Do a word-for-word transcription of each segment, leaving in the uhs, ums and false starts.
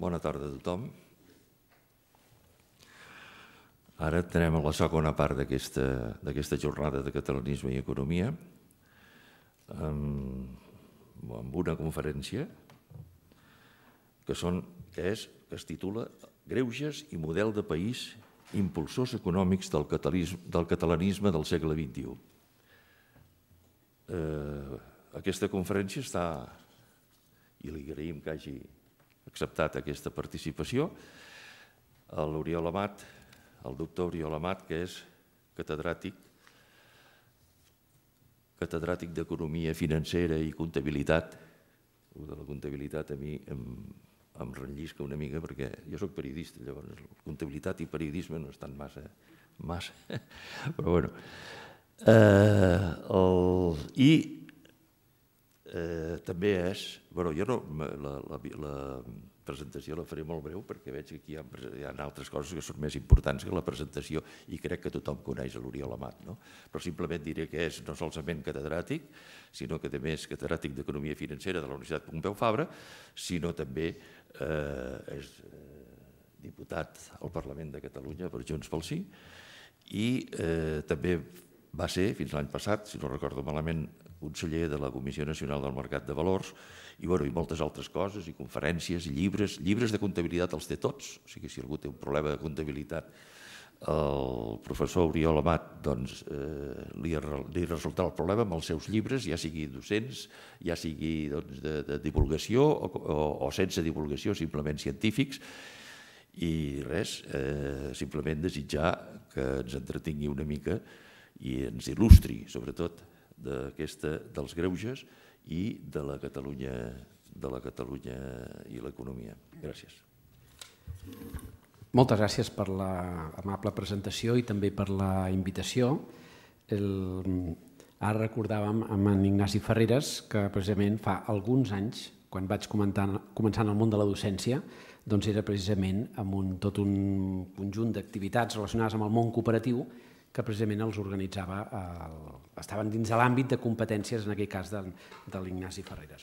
Bona tarda a tothom. Ara tenem la segona part d'aquesta jornada de catalanisme i economia amb una conferència que es titula Greuges i model de país, impulsors econòmics del catalanisme del segle vint-i-u. Aquesta conferència està, i li agraïm que hagi acceptat aquesta participació, l'Oriol Amat, el doctor Oriol Amat, que és catedràtic d'Economia Financera i Comptabilitat. El de la comptabilitat a mi em rellisca una mica perquè jo soc periodista, llavors comptabilitat i periodisme no estan massa... Però bé... I també és... La presentació la faré molt breu perquè veig que aquí hi ha altres coses que són més importants que la presentació i crec que tothom coneix l'Oriol Amat, però simplement diré que és no solament catedràtic, sinó que també és catedràtic d'Economia Financera de la Universitat Pompeu Fabra, sinó també és diputat al Parlament de Catalunya per Junts pel Sí i també va ser, fins l'any passat, si no recordo malament, conseller de la Comissió Nacional del Mercat de Valors i moltes altres coses, i conferències, i llibres. Llibres de comptabilitat els té tots, o sigui, si algú té un problema de comptabilitat, el professor Oriol Amat li resoldrà el problema amb els seus llibres, ja sigui docents, ja sigui de divulgació o sense divulgació, simplement científics, i res, simplement desitjar que ens entretingui una mica i ens il·lustri, sobretot, dels greuges i de la Catalunya i l'economia. Gràcies. Moltes gràcies per l'amable presentació i també per la invitació. Ara recordàvem amb en Ignasi Ferreres que precisament fa alguns anys, quan vaig començar en el món de la docència, doncs era precisament amb tot un conjunt d'activitats relacionades amb el món cooperatiu que precisament els organitzava, estaven dins de l'àmbit de competències, en aquell cas, de l'Ignasi Ferreres.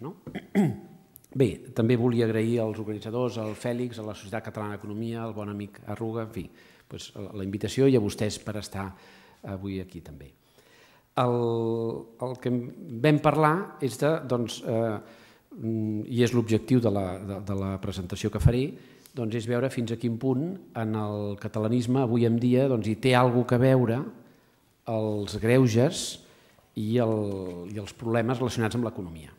Bé, també volia agrair als organitzadors, al Fèlix, a la Societat Catalana d'Economia, al bon amic Arruga, en fi, la invitació i a vostès per estar avui aquí també. El que vam parlar és de, doncs, i és l'objectiu de la presentació que faré, doncs és veure fins a quin punt en el catalanisme avui en dia hi té alguna cosa a veure els greuges i els problemes relacionats amb l'economia.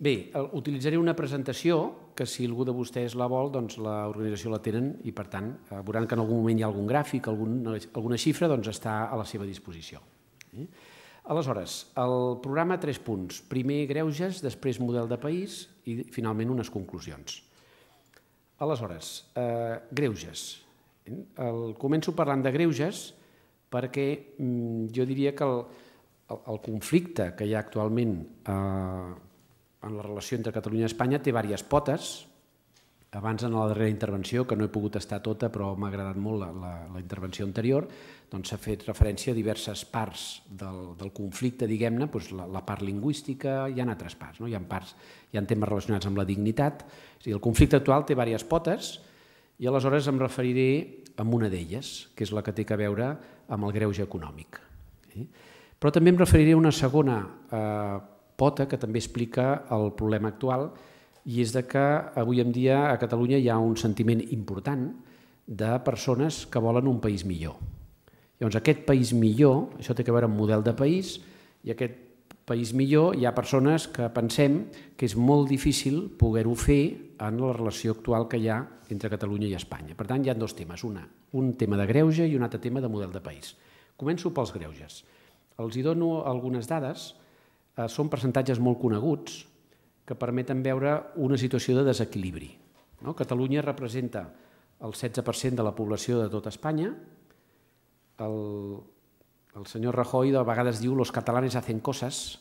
Bé, utilitzaré una presentació que si algú de vostès la vol, doncs l'organització la tenen i per tant veuran que en algun moment hi ha algun gràfic, alguna xifra, doncs està a la seva disposició. Aleshores, el programa tres punts, primer greuges, després model de país i finalment unes conclusions. Aleshores, greuges. Començo parlant de greuges perquè jo diria que el conflicte que hi ha actualment en la relació entre Catalunya i Espanya té diverses potes. Abans, en la darrera intervenció, que no he pogut estar tota, però m'ha agradat molt la intervenció anterior, s'ha fet referència a diverses parts del conflicte, diguem-ne, la part lingüística, hi ha altres parts, hi ha temes relacionats amb la dignitat. El conflicte actual té diverses potes i aleshores em referiré a una d'elles, que és la que té a veure amb el greuge econòmic. Però també em referiré a una segona pota que també explica el problema actual, i és que avui en dia a Catalunya hi ha un sentiment important de persones que volen un país millor. Llavors aquest país millor, això té a veure amb model de país, i aquest país millor hi ha persones que pensem que és molt difícil poder-ho fer en la relació actual que hi ha entre Catalunya i Espanya. Per tant, hi ha dos temes, un tema de greuge i un altre tema de model de país. Començo pels greuges. Els hi dono algunes dades, són percentatges molt coneguts, que permeten veure una situació de desequilibri. Catalunya representa el setze per cent de la població de tot Espanya. El senyor Rajoy de vegades diu «los catalanes hacen cosas».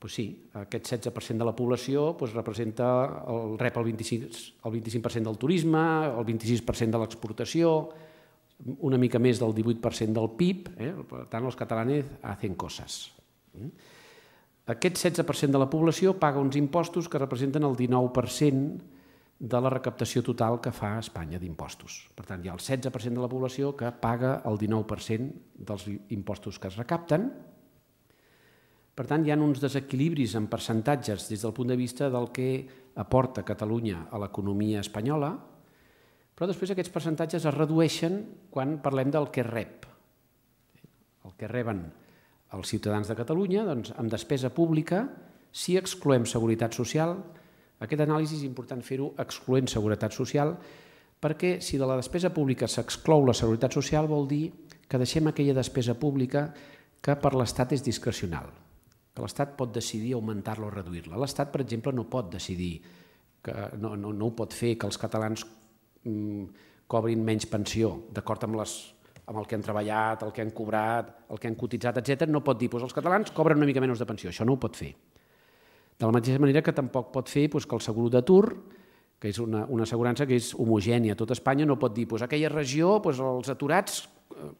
Doncs sí, aquest setze per cent de la població representa el vint-i-cinc per cent del turisme, el vint-i-sis per cent de l'exportació, una mica més del divuit per cent del P I B. Per tant, «los catalanes hacen cosas». Aquest setze per cent de la població paga uns impostos que representen el dinou per cent de la recaptació total que fa Espanya d'impostos. Per tant, hi ha el setze per cent de la població que paga el dinou per cent dels impostos que es recapten. Per tant, hi ha uns desequilibris en percentatges des del punt de vista del que aporta Catalunya a l'economia espanyola, però després aquests percentatges es redueixen quan parlem del que rep. El que reben els ciutadans de Catalunya amb despesa pública, si excloem Seguretat Social. Aquest anàlisi és important fer-ho excloent Seguretat Social, perquè si de la despesa pública s'exclou la Seguretat Social vol dir que deixem aquella despesa pública que per l'Estat és discrecional, que l'Estat pot decidir augmentar-la o reduir-la. L'Estat, per exemple, no pot decidir, no ho pot fer que els catalans cobrin menys pensió, d'acord amb el que han treballat, el que han cobrat, el que han cotitzat, etcètera. No pot dir que els catalans cobren una mica menys de pensió, això no ho pot fer. De la mateixa manera que tampoc pot fer que el seguro d'atur, que és una assegurança que és homogènia a tot Espanya, no pot dir que aquella regió els aturats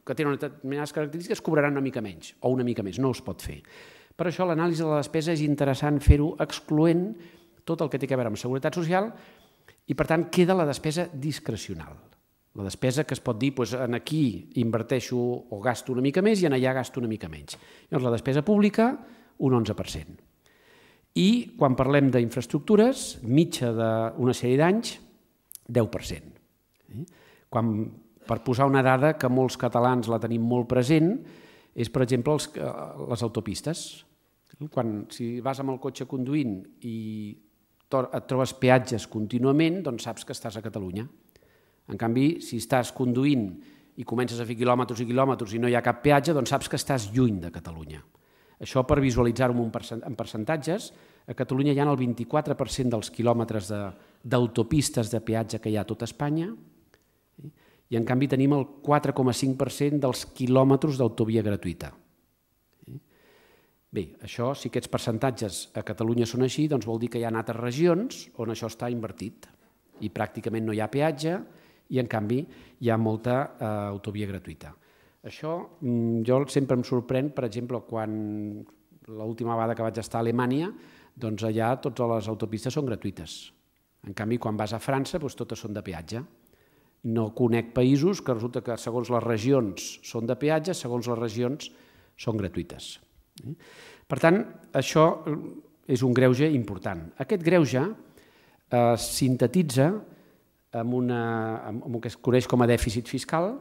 que tenen determinades característiques cobraran una mica menys o una mica més, no es pot fer. Per això l'anàlisi de la despesa és interessant fer-ho excloent tot el que té a veure amb Seguretat Social i per tant queda la despesa discrecional. La despesa que es pot dir en aquí inverteixo o gasto una mica més i en allà gasto una mica menys. Llavors la despesa pública un onze per cent. I quan parlem d'infraestructures, mitja d'una sèrie d'anys, deu per cent. Per posar una dada que molts catalans la tenim molt present, és per exemple les autopistes. Si vas amb el cotxe conduint i et trobes peatges contínuament, doncs saps que estàs a Catalunya. En canvi, si estàs conduint i comences a fer quilòmetres i quilòmetres i no hi ha cap peatge, doncs saps que estàs lluny de Catalunya. Això per visualitzar-ho en percentatges, a Catalunya hi ha el vint-i-quatre per cent dels quilòmetres d'autopistes de peatge que hi ha a tot Espanya i en canvi tenim el quatre coma cinc per cent dels quilòmetres d'autovia gratuïta. Bé, això, si aquests percentatges a Catalunya són així, doncs vol dir que hi ha altres regions on això està invertit i pràcticament no hi ha peatge i en canvi hi ha molta autovia gratuïta. Això jo sempre em sorprèn, per exemple, quan l'última vegada que vaig estar a Alemanya, doncs allà totes les autopistes són gratuïtes. En canvi, quan vas a França, totes són de peatge. No conec països que resulta que segons les regions són de peatge, segons les regions són gratuïtes. Per tant, això és un greuge important. Aquest greuge sintetitza amb el que es coneix com a dèficit fiscal,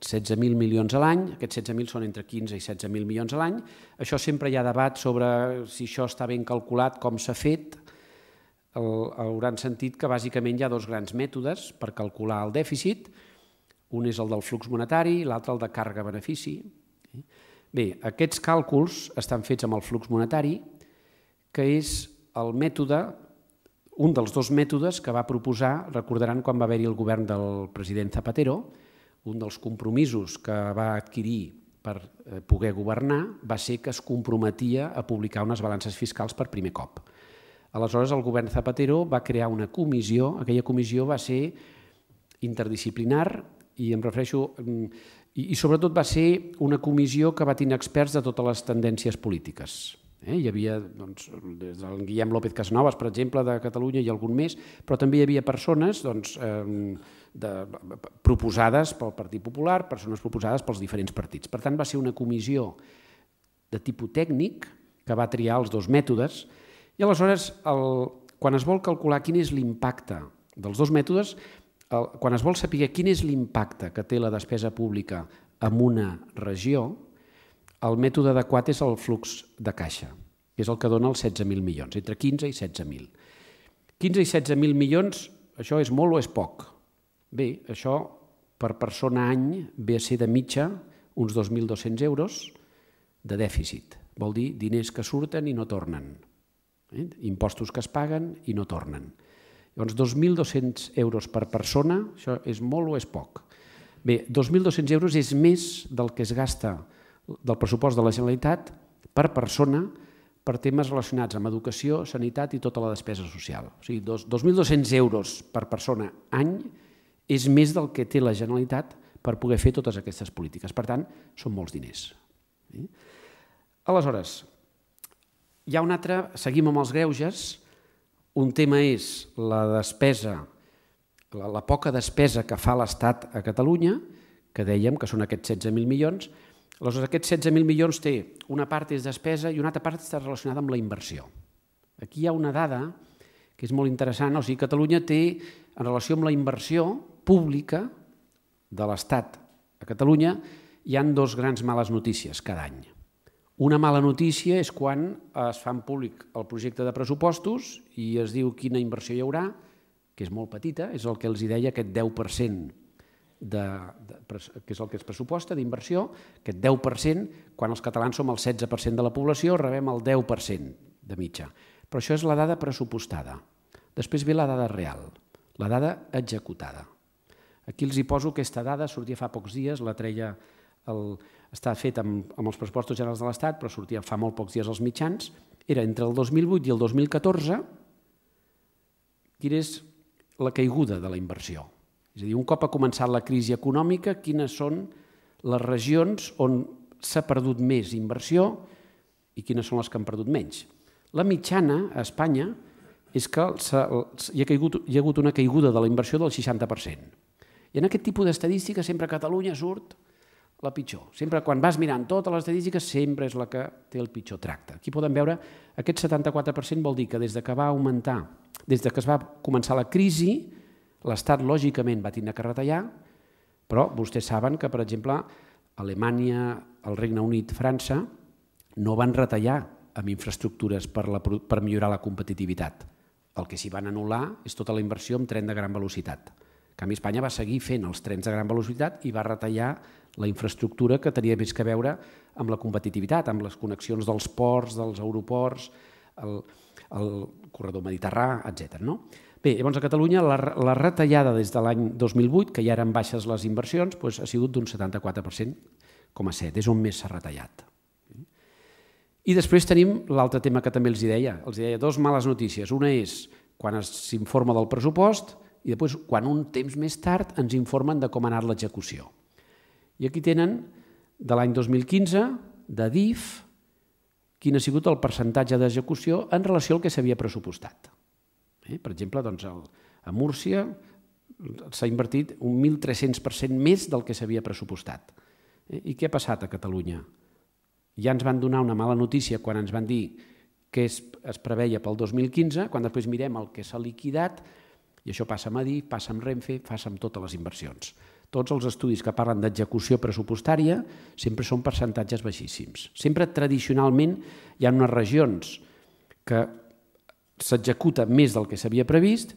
setze mil milions a l'any, aquests setze mil són entre quinze i setze mil milions a l'any. Això sempre hi ha debat sobre si això està ben calculat, com s'ha fet. Hauran sentit que bàsicament hi ha dos grans mètodes per calcular el dèficit. Un és el del flux monetari, l'altre el de càrrega-benefici. Bé, aquests càlculs estan fets amb el flux monetari, que és el mètode, un dels dos mètodes que va proposar, recordaran quan va haver-hi el govern del president Zapatero. Un dels compromisos que va adquirir per poder governar va ser que es comprometia a publicar unes balances fiscals per primer cop. Aleshores, el govern Zapatero va crear una comissió. Aquella comissió va ser interdisciplinar i em refereixo i sobretot va ser una comissió que va tenir experts de totes les tendències polítiques. Hi havia des del Guillem López Casnovas, per exemple, de Catalunya i algun més, però també hi havia persones proposades pel Partit Popular, persones proposades pels diferents partits. Per tant, va ser una comissió de tipus tècnic que va triar els dos mètodes i aleshores, quan es vol calcular quin és l'impacte dels dos mètodes, quan es vol saber quin és l'impacte que té la despesa pública en una regió, el mètode adequat és el flux de caixa, que és el que dona els setze mil milions, entre quinze i setze mil. quinze i setze mil milions, això és molt o és poc? Bé, això per persona any ve a ser de mitja uns dos mil dos-cents euros de dèficit. Vol dir diners que surten i no tornen, impostos que es paguen i no tornen. Llavors, dos mil dos-cents euros per persona, això és molt o és poc? Bé, dos mil dos-cents euros és més del que es gasta del pressupost de la Generalitat per persona per temes relacionats amb educació, sanitat i tota la despesa social. O sigui, dos mil dos-cents euros per persona any és més del que té la Generalitat per poder fer totes aquestes polítiques. Per tant, són molts diners. Aleshores, hi ha un altre, seguim amb els greuges, Un tema és la despesa, la poca despesa que fa l'Estat a Catalunya, que dèiem que són aquests setze mil milions. Aleshores, aquests setze mil milions té una part és despesa i una altra part està relacionada amb la inversió. Aquí hi ha una dada que és molt interessant. O sigui, Catalunya té, en relació amb la inversió pública de l'Estat a Catalunya, hi ha dos grans males notícies cada any. Una mala notícia és quan es fa en públic el projecte de pressupostos i es diu quina inversió hi haurà, que és molt petita, és el que els deia, aquest deu per cent, que és el que es pressuposta d'inversió, aquest deu per cent, quan els catalans som el setze per cent de la població, rebem el deu per cent de mitja. Però això és la dada pressupostada. Després ve la dada real, la dada executada. Aquí els hi poso aquesta dada, sortia fa pocs dies, la treia... està fet amb els pressupostos generals de l'Estat, però sortia fa molt pocs dies als mitjans, era entre el dos mil vuit i el dos mil catorze, quina és la caiguda de la inversió. És a dir, un cop ha començat la crisi econòmica, quines són les regions on s'ha perdut més inversió i quines són les que han perdut menys. La mitjana a Espanya és que hi ha hagut una caiguda de la inversió del seixanta per cent. I en aquest tipus d'estadística sempre a Catalunya surt la pitjor. Sempre quan vas mirant totes les estadístiques sempre és la que té el pitjor tracte. Aquí podem veure aquest setanta-quatre per cent vol dir que des que va augmentar, des que es va començar la crisi, l'Estat lògicament va tindre que retallar, però vostès saben que, per exemple, Alemanya, el Regne Unit, França, no van retallar en infraestructures per millorar la competitivitat. El que s'hi van anul·lar és tota la inversió en tren de gran velocitat. En canvi, Espanya va seguir fent els trens de gran velocitat i va retallar la infraestructura que tenia més a veure amb la competitivitat, amb les connexions dels ports, dels aeroports, el corredor mediterrani, etcètera. Bé, llavors a Catalunya la retallada des de l'any dos mil vuit, que ja eren baixes les inversions, ha sigut d'un setanta-quatre coma set per cent, és on més s'ha retallat. I després tenim l'altre tema que també els deia, els deia dos males notícies. Una és quan s'informa del pressupost i després quan un temps més tard ens informen de com ha anat l'execució. I aquí tenen, de l'any dos mil quinze, de D I F, quin ha sigut el percentatge d'execució en relació al que s'havia pressupostat. Per exemple, a Múrcia s'ha invertit un mil tres-cents per cent més del que s'havia pressupostat. I què ha passat a Catalunya? Ja ens van donar una mala notícia quan ens van dir que es preveia pel dos mil quinze, quan després mirem el que s'ha liquidat, i això passa amb Adif, passa amb Renfe, passa amb totes les inversions. Tots els estudis que parlen d'execució pressupostària sempre són percentatges baixíssims. Sempre, tradicionalment, hi ha unes regions que s'executa més del que s'havia previst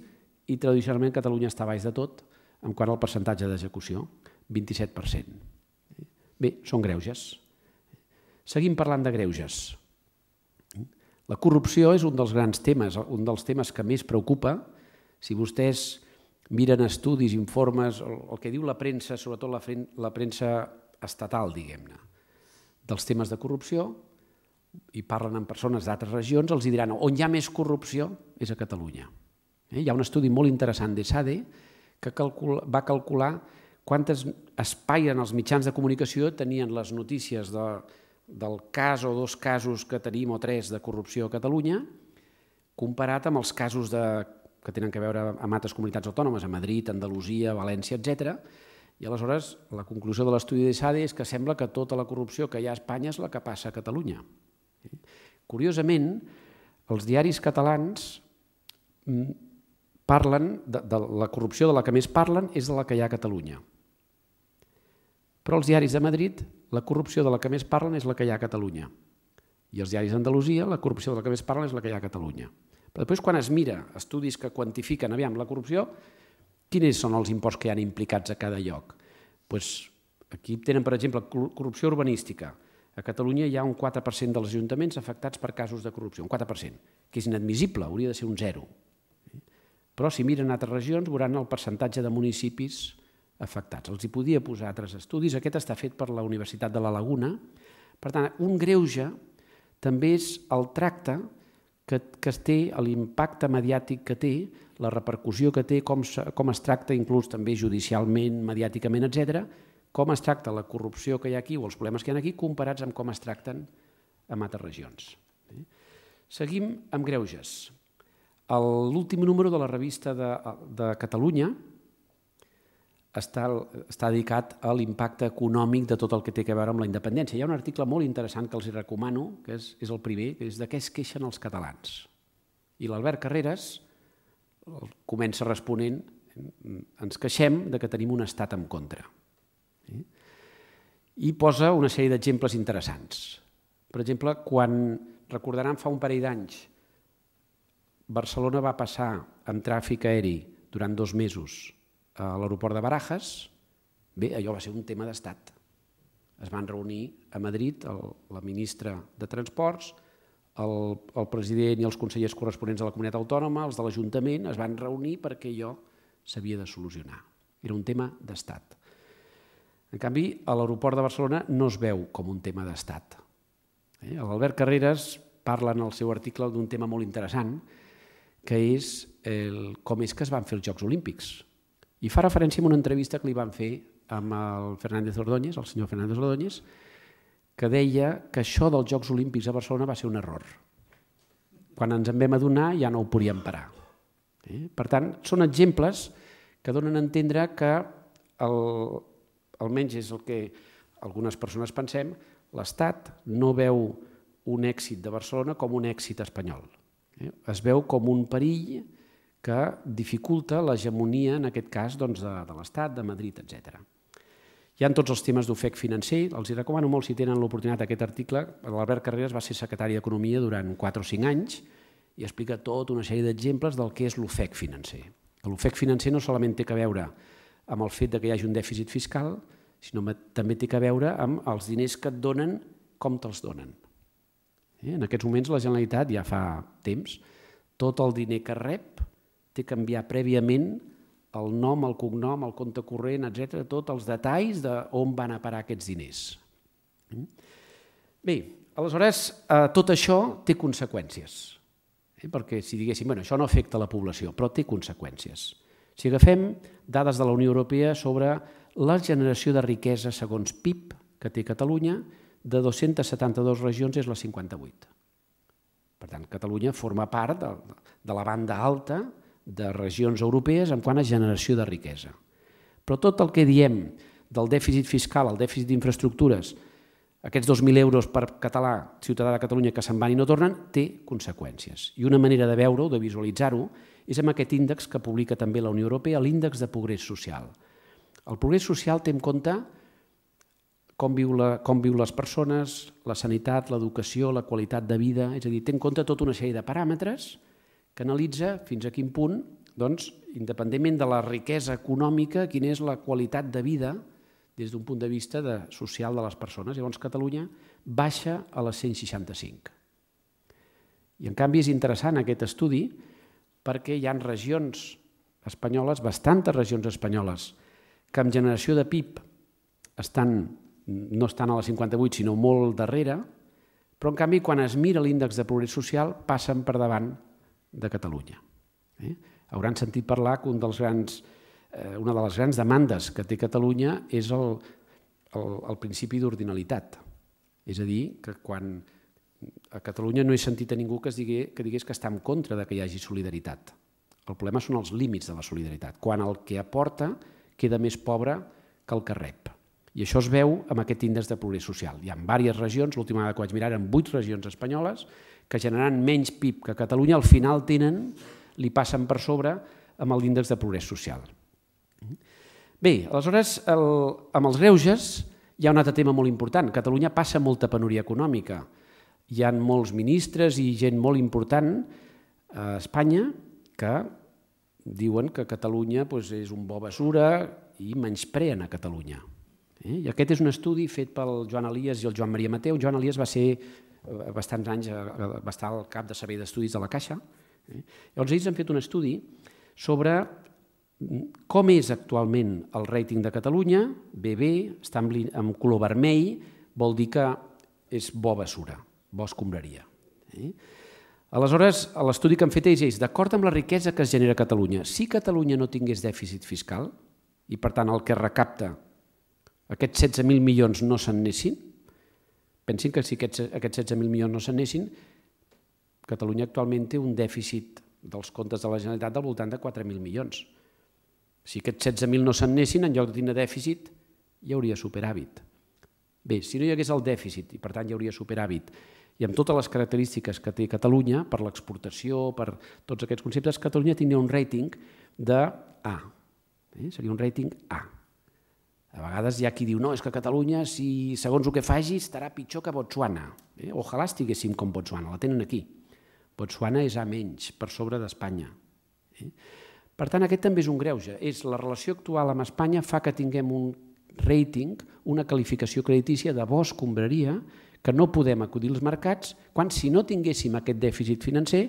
i, tradicionalment, Catalunya està baix de tot en quant al percentatge d'execució, vint-i-set per cent. Bé, són greuges. Seguim parlant de greuges. La corrupció és un dels grans temes, un dels temes que més preocupa. Si vostès miren estudis, informes, el que diu la premsa, sobretot la premsa estatal, diguem-ne, dels temes de corrupció, i parlen amb persones d'altres regions, els diran on hi ha més corrupció és a Catalunya. Hi ha un estudi molt interessant de SADE que va calcular quantes espais en els mitjans de comunicació tenien les notícies del cas o dos casos que tenim o tres de corrupció a Catalunya comparat amb els casos de corrupció que tenen a veure amb altres comunitats autònomes, a Madrid, Andalucía, València, etcètera. I aleshores la conclusió de l'estudi de SADE és que sembla que tota la corrupció que hi ha a Espanya és la que passa a Catalunya. Curiosament, els diaris catalans parlen, de la corrupció de la que més parlen és de la que hi ha a Catalunya. Però els diaris de Madrid, la corrupció de la que més parlen és la que hi ha a Catalunya. I els diaris d'Andalusia, la corrupció de la que més parlen és la que hi ha a Catalunya. Però després, quan es mira estudis que quantifiquen, aviam, la corrupció, quins són els imports que hi ha implicats a cada lloc? Doncs aquí tenen, per exemple, corrupció urbanística. A Catalunya hi ha un quatre per cent dels ajuntaments afectats per casos de corrupció, un quatre per cent, que és inadmissible, hauria de ser un zero. Però si miren altres regions veuran el percentatge de municipis afectats. Els hi podia posar altres estudis. Aquest està fet per la Universitat de la Laguna. Per tant, un greuge també és el tracte que té, l'impacte mediàtic que té, la repercussió que té, com es tracta inclús també judicialment, mediàticament, etcètera, com es tracta la corrupció que hi ha aquí o els problemes que hi ha aquí comparats amb com es tracten en altres regions. Seguim amb greuges. A l'últim número de la revista de Catalunya està dedicat a l'impacte econòmic de tot el que té a veure amb la independència. Hi ha un article molt interessant que els recomano, que és el primer, que és de què es queixen els catalans. I l'Albert Carreras comença responent: ens queixem que tenim un estat en contra. I posa una sèrie d'exemples interessants. Per exemple, quan, recordaran, fa un parell d'anys, Barcelona va passar amb tràfic aeri durant dos mesos a l'aeroport de Barajas, bé, allò va ser un tema d'estat. Es van reunir a Madrid la ministra de Transports, el president i els consellers corresponents de la comunitat autònoma, els de l'Ajuntament, es van reunir perquè allò s'havia de solucionar. Era un tema d'estat. En canvi, a l'aeroport de Barcelona no es veu com un tema d'estat. L'Albert Carreras parla en el seu article d'un tema molt interessant, que és com és que es van fer els Jocs Olímpics. I fa referència a una entrevista que li van fer amb el Fernández Ordóñez, el senyor Fernández Ordóñez, que deia que això dels Jocs Olímpics a Barcelona va ser un error. Quan ens en vam adonar ja no ho podíem parar. Per tant, són exemples que donen a entendre que, almenys és el que algunes persones pensem, l'Estat no veu un èxit de Barcelona com un èxit espanyol. Es veu com un perill que dificulta l'hegemonia, en aquest cas, de l'Estat, de Madrid, etcètera. Hi ha tots els temes d'ofec financer, els recomano molt si tenen l'oportunitat aquest article. L'Albert Carreras va ser secretari d'Economia durant quatre o cinc anys i explica tota una sèrie d'exemples del que és l'ofec financer. L'ofec financer no solament té a veure amb el fet que hi hagi un dèficit fiscal, sinó també té a veure amb els diners que et donen, com te'ls donen. En aquests moments la Generalitat, ja fa temps, tot el diner que rep té que enviar prèviament el nom, el cognom, el compte corrent, etcètera, tots els detalls d'on van a parar aquests diners. Bé, aleshores, tot això té conseqüències, perquè si diguéssim, bueno, això no afecta la població, però té conseqüències. Si agafem dades de la Unió Europea sobre la generació de riquesa segons P I B que té Catalunya, de dues-centes setanta-dues regions és la cinquanta-vuit. Per tant, Catalunya forma part de la banda alta de regions europees en quant a generació de riquesa. Però tot el que diem del dèficit fiscal, el dèficit d'infraestructures, aquests dos mil euros per català, ciutadà de Catalunya, que se'n van i no tornen, té conseqüències. I una manera de veure-ho, de visualitzar-ho, és amb aquest índex que publica també la Unió Europea, l'índex de progrés social. El progrés social té en compte com viuen les persones, la sanitat, l'educació, la qualitat de vida, és a dir, té en compte tota una sèrie de paràmetres que analitza fins a quin punt, doncs, independentment de la riquesa econòmica, quina és la qualitat de vida des d'un punt de vista social de les persones. Llavors, Catalunya baixa a les cent seixanta-cinc. I, en canvi, és interessant aquest estudi perquè hi ha regions espanyoles, bastantes regions espanyoles, que amb generació de P I B estan... no estan a la cinquanta-vuit, sinó molt darrere, però en canvi quan es mira l'índex de progrés social passen per davant de Catalunya. Hauran sentit parlar que una de les grans demandes que té Catalunya és el principi d'ordinalitat. És a dir, que quan a Catalunya no he sentit a ningú que digués que està en contra que hi hagi solidaritat. El problema són els límits de la solidaritat, quan el que aporta queda més pobre que el que rep. I això es veu amb aquest índex de progrés social. Hi ha diverses regions, l'última vegada que vaig mirar eren vuit regions espanyoles, que generant menys P I B que Catalunya, al final tenen, li passen per sobre amb l'índex de progrés social. Bé, aleshores, amb els greuges hi ha un altre tema molt important. Catalunya passa molta penuria econòmica. Hi ha molts ministres i gent molt important a Espanya que diuen que Catalunya és un bo basura i menyspreen a Catalunya. I aquest és un estudi fet pel Joan Elias i el Joan Maria Mateu. Joan Elias va ser bastants anys al cap de servei d'estudis de la Caixa. Llavors ells han fet un estudi sobre com és actualment el ràting de Catalunya, B B, està en color vermell, vol dir que és bo basura, bo escombraria. Aleshores, l'estudi que han fet ells és d'acord amb la riquesa que es genera a Catalunya. Si Catalunya no tingués dèficit fiscal i, per tant, el que recapta aquests setze mil milions no se'n anessin, pensin que si aquests setze mil milions no se'n anessin, Catalunya actualment té un dèficit dels comptes de la Generalitat del voltant de quatre mil milions. Si aquests setze mil no se'n anessin, en lloc de tindre dèficit, hi hauria superàvit. Bé, si no hi hagués el dèficit, i per tant hi hauria superàvit, i amb totes les característiques que té Catalunya, per l'exportació, per tots aquests conceptes, Catalunya tindria un rating de A. Seria un rating A. A vegades hi ha qui diu, no, és que Catalunya, si segons el que faci, estarà pitjor que Botswana. Ojalà estiguéssim com Botswana, la tenen aquí. Botswana és A menys, per sobre d'Espanya. Per tant, aquest també és un greuge. És la relació actual amb Espanya fa que tinguem un rating, una qualificació creditícia de bo escombraria, que no podem acudir als mercats, quan si no tinguéssim aquest dèficit financer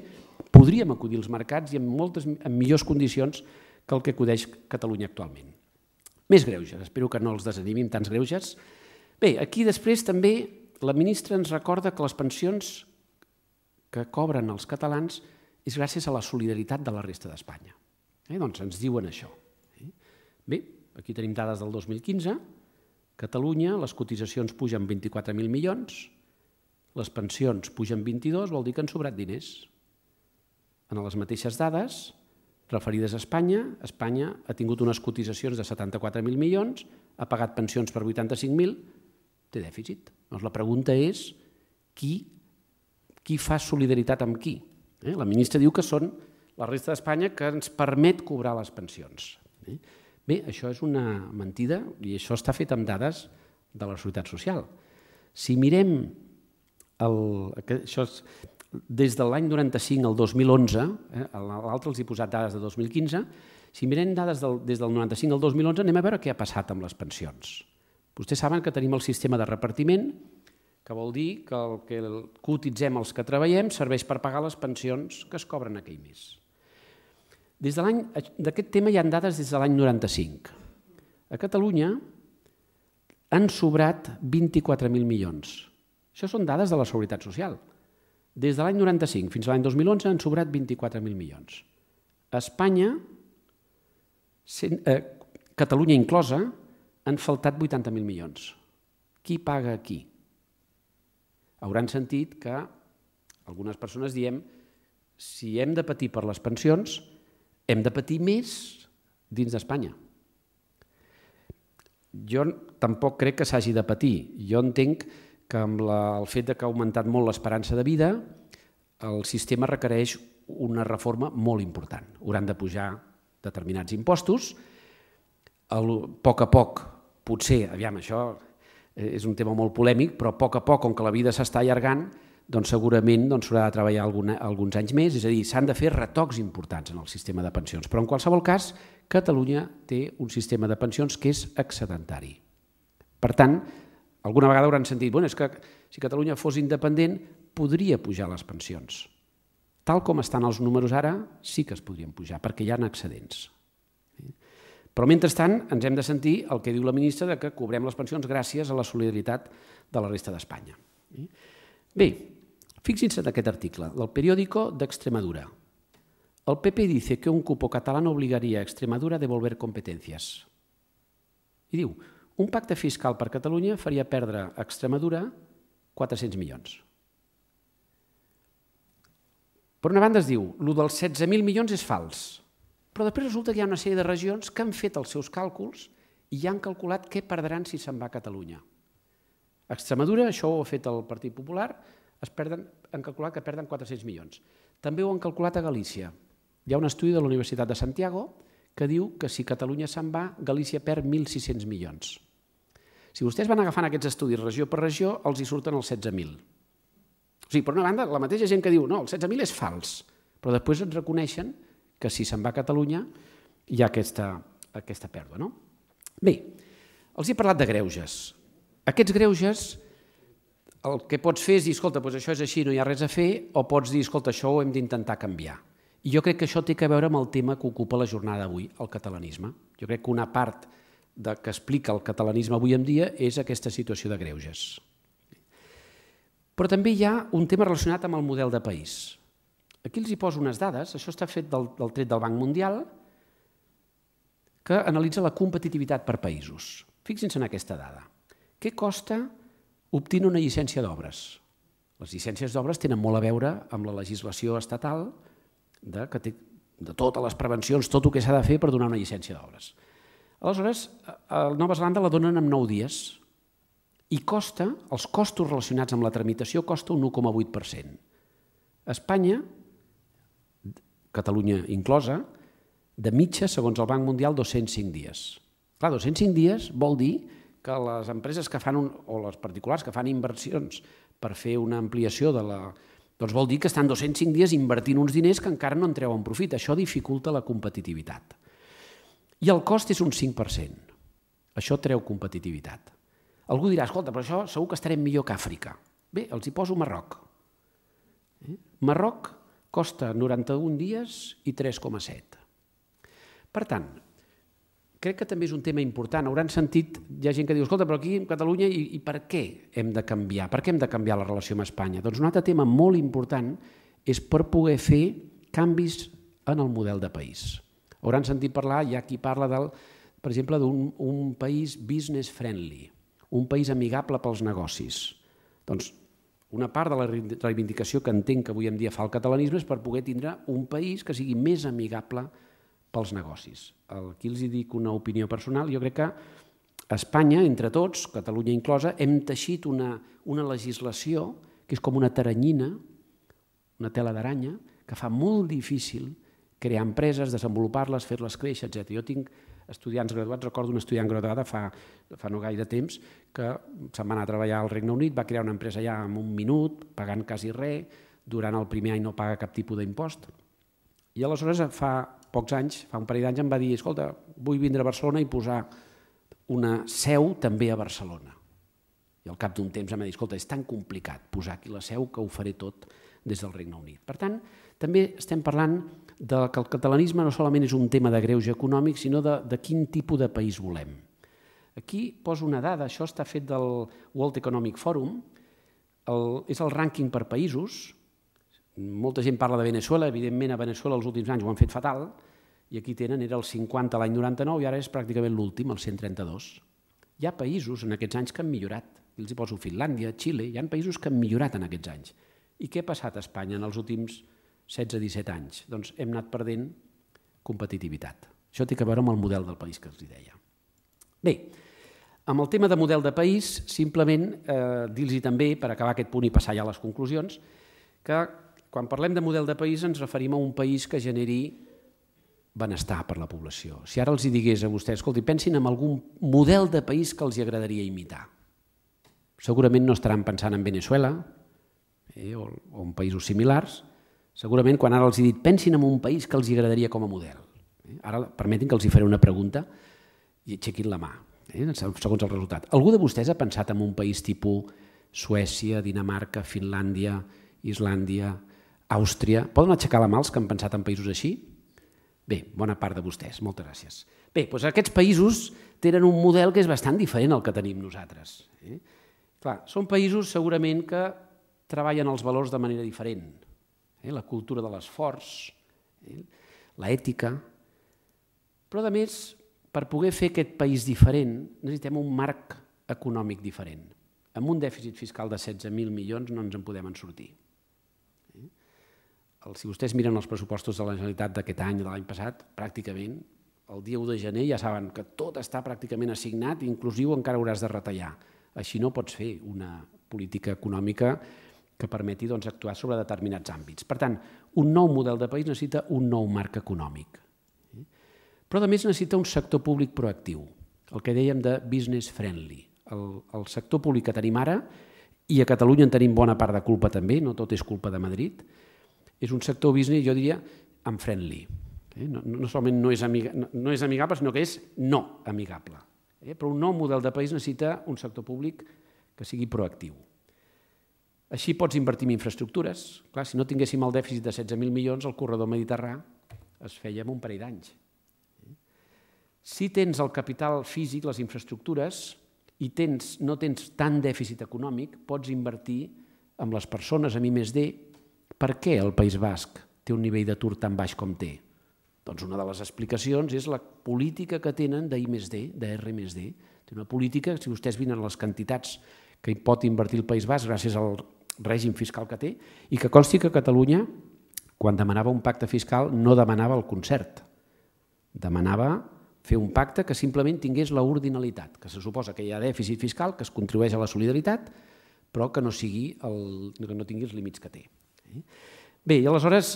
podríem acudir als mercats i en moltes millors condicions que el que acudeix Catalunya actualment. Més greuges, espero que no els desanimim tants greuges. Bé, aquí després també la ministra ens recorda que les pensions que cobren els catalans és gràcies a la solidaritat de la resta d'Espanya. Doncs ens diuen això. Bé, aquí tenim dades del dos mil quinze, Catalunya, les cotitzacions pugen vint-i-quatre mil milions, les pensions pugen vint-i-dos, vol dir que han sobrat diners. En les mateixes dades, referides a Espanya, Espanya ha tingut unes cotitzacions de setanta-quatre mil milions, ha pagat pensions per vuitanta-cinc mil, té dèficit. Doncs la pregunta és qui, qui fa solidaritat amb qui? La ministra diu que són la resta d'Espanya que ens permet cobrar les pensions. Bé, això és una mentida i això està fet amb dades de la Seguretat Social. Si mirem, des de l'any noranta-cinc al dos mil onze, a l'altre els he posat dades de dos mil quinze, si mirem dades des del noranta-cinc al dos mil onze anem a veure què ha passat amb les pensions. Vostès saben que tenim el sistema de repartiment, que vol dir que el que cotitzem els que treballem serveix per pagar les pensions que es cobren aquell mes. D'aquest tema hi ha dades des de l'any noranta-cinc. A Catalunya han sobrat vint-i-quatre mil milions. Això són dades de la Seguretat Social. Des de l'any noranta-cinc fins a l'any dos mil onze han sobrat vint-i-quatre mil milions. A Espanya, Catalunya inclosa, han faltat vuitanta mil milions. Qui paga aquí? Hauran sentit que algunes persones diem si hem de patir per les pensions hem de patir més dins d'Espanya. Jo tampoc crec que s'hagi de patir. Jo entenc que amb el fet que ha augmentat molt l'esperança de vida, el sistema requereix una reforma molt important. Hauran de pujar determinats impostos. A poc a poc, potser, aviam, això és un tema molt polèmic, però a poc a poc, com que la vida s'està allargant, doncs segurament s'haurà de treballar alguns anys més, és a dir, s'han de fer retocs importants en el sistema de pensions. Però en qualsevol cas, Catalunya té un sistema de pensions que és excedentari. Per tant, alguna vegada hauran sentit que si Catalunya fos independent podria pujar les pensions. Tal com estan els números ara, sí que es podrien pujar, perquè hi ha excedents. Però mentrestant ens hem de sentir el que diu la ministra que cobrem les pensions gràcies a la solidaritat de la resta d'Espanya. Bé, fíjense en aquest article, del periódico de Extremadura. El P P dice que un cupo catalán obligaría a Extremadura a devolver competencias. I diu, un pacte fiscal per Catalunya faria perdre a Extremadura quatre-cents milions. Per una banda es diu, el dels setze mil milions és fals, però després resulta que hi ha una sèrie de regions que han fet els seus càlculs i han calculat què perdran si se'n va a Catalunya. A Extremadura, això ho ha fet el Partit Popular, han calculat que perden quatre-cents milions. També ho han calculat a Galícia. Hi ha un estudi de la Universitat de Santiago que diu que si Catalunya se'n va, Galícia perd mil sis-cents milions. Si vostès van agafant aquests estudis regió per regió, els hi surten els setze mil. O sigui, per una banda, la mateixa gent que diu no, el setze mil és fals, però després ens reconeixen que si se'n va a Catalunya hi ha aquesta pèrdua. Bé, els he parlat de greuges. Aquests greuges, el que pots fer és dir, escolta, això és així, no hi ha res a fer, o pots dir, escolta, això ho hem d'intentar canviar. I jo crec que això té a veure amb el tema que ocupa la jornada avui, el catalanisme. Jo crec que una part que explica el catalanisme avui en dia és aquesta situació de greuges. Però també hi ha un tema relacionat amb el model de país. Aquí els hi poso unes dades, això està fet del tret del Banc Mundial, que analitza la competitivitat per països. Fixin-se en aquesta dada. Què costa obtenir una llicència d'obres? Les llicències d'obres tenen molt a veure amb la legislació estatal, que té de totes les prevencions, tot el que s'ha de fer per donar una llicència d'obres. Aleshores, a Nova Zelanda la donen en nou dies i costa, els costos relacionats amb la tramitació costa un u coma vuit per cent. A Espanya, Catalunya inclosa, de mitja, segons el Banc Mundial, dos-cents cinc dies. Clar, dos-cents cinc dies vol dir que les empreses que fan, o les particulars que fan inversions per fer una ampliació de la... doncs vol dir que estan dos-cents cinc dies invertint uns diners que encara no en treuen profit. Això dificulta la competitivitat. I el cost és un cinc per cent. Això treu competitivitat. Algú dirà, escolta, però això segur que estarem millor que Àfrica. Bé, els hi poso Marroc. Marroc costa noranta-un dies i tres coma set. Per tant, crec que també és un tema important. Hauran sentit, hi ha gent que diu, escolta, però aquí a Catalunya, i per què hem de canviar? Per què hem de canviar la relació amb Espanya? Doncs un altre tema molt important és per poder fer canvis en el model de país. Hauran sentit parlar, hi ha qui parla, per exemple, d'un país business friendly, un país amigable pels negocis. Doncs una part de la reivindicació que entenc que avui en dia fa el catalanisme és per poder tindre un país que sigui més amigable pels negocis. Aquí els dic una opinió personal. Jo crec que a Espanya, entre tots, Catalunya inclosa, hem teixit una legislació que és com una taranyina, una tela d'aranya, que fa molt difícil crear empreses, desenvolupar-les, fer-les créixer, etcètera. Jo tinc estudiants graduats, recordo una estudiant graduada fa no gaire temps, que se'n va anar a treballar al Regne Unit, va crear una empresa ja en un minut, pagant quasi res, durant el primer any no paga cap tipus d'impost. I aleshores fa... pocs anys, fa un parell d'anys, em va dir, escolta, vull vindre a Barcelona i posar una seu també a Barcelona. I al cap d'un temps em va dir, escolta, és tan complicat posar aquí la seu que ho faré tot des del Regne Unit. Per tant, també estem parlant que el catalanisme no solament és un tema de greuge econòmic, sinó de quin tipus de país volem. Aquí poso una dada, això està fet del World Economic Forum, és el rànquing per països. Molta gent parla de Venezuela, evidentment a Venezuela els últims anys ho han fet fatal, i aquí tenen, era el cinquanta l'any noranta-nou i ara és pràcticament l'últim, el cent trenta-dos. Hi ha països en aquests anys que han millorat, els hi poso Finlàndia, Xile, hi ha països que han millorat en aquests anys. I què ha passat a Espanya en els últims setze a disset anys? Doncs hem anat perdent competitivitat. Això té a veure amb el model del país que els deia. Bé, amb el tema de model de país, simplement dir-los també, per acabar aquest punt i passar ja a les conclusions, que quan parlem de model de país ens referim a un país que generi benestar per la població. Si ara els digués a vostès, escolti, pensin en algun model de país que els agradaria imitar. Segurament no estaran pensant en Venezuela o en països similars. Segurament quan ara els he dit pensin en un país que els agradaria com a model. Ara permetin que els faré una pregunta i aixequin la mà, segons el resultat. Algú de vostès ha pensat en un país tipus Suècia, Dinamarca, Finlàndia, Islàndia, Àustria... Poden aixecar la mà els que han pensat en països així? Bé, bona part de vostès, moltes gràcies. Bé, doncs aquests països tenen un model que és bastant diferent al que tenim nosaltres. Clar, són països segurament que treballen els valors de manera diferent. La cultura de l'esforç, l'ètica... Però, a més, per poder fer aquest país diferent necessitem un marc econòmic diferent. Amb un dèficit fiscal de setze mil milions no ens en podem sortir. Si vostès miren els pressupostos de la Generalitat d'aquest any o de l'any passat, pràcticament, el dia u de gener ja saben que tot està pràcticament assignat, inclusiu encara hauràs de retallar. Així no pots fer una política econòmica que permeti actuar sobre determinats àmbits. Per tant, un nou model de país necessita un nou marc econòmic. Però, a més, necessita un sector públic proactiu, el que dèiem de business friendly. El sector públic que tenim ara, i a Catalunya en tenim bona part de culpa també, no tot és culpa de Madrid, és un sector business, jo diria, unfriendly. No solament no és amigable, sinó que és no amigable. Però un nou model de país necessita un sector públic que sigui proactiu. Així pots invertir en infraestructures. Clar, si no tinguéssim el dèficit de setze mil milions, el corredor mediterrani es feia en un parell d'anys. Si tens el capital físic, les infraestructures, i no tens tant dèficit econòmic, pots invertir en les persones, en I més D. Per què el País Basc té un nivell d'atur tan baix com té? Doncs una de les explicacions és la política que tenen d'I més D, d'R més D. Té una política, si vostès vinen les quantitats que hi pot invertir el País Basc gràcies al règim fiscal que té, i que consti que Catalunya quan demanava un pacte fiscal no demanava el concert, demanava fer un pacte que simplement tingués l'ordinalitat, que se suposa que hi ha dèficit fiscal, que es contribueix a la solidaritat, però que no tingui els límits que té. Bé, i aleshores,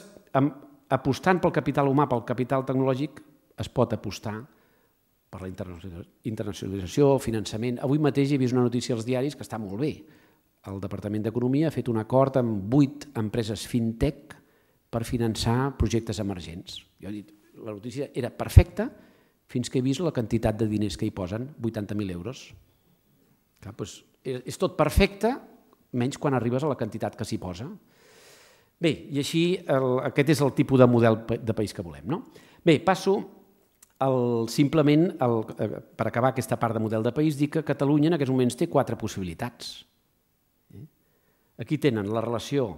apostant pel capital humà, pel capital tecnològic, es pot apostar per la internacionalització, finançament. Avui mateix hi he vist una notícia als diaris que està molt bé. El Departament d'Economia ha fet un acord amb vuit empreses fintech per finançar projectes emergents. Jo he dit, la notícia era perfecta fins que he vist la quantitat de diners que hi posen, vuitanta mil euros. És tot perfecte, menys quan arribes a la quantitat que s'hi posa. Bé, i així aquest és el tipus de model de país que volem. Bé, passo simplement, per acabar aquesta part de model de país, dir que Catalunya en aquests moments té quatre possibilitats. Aquí tenen la relació,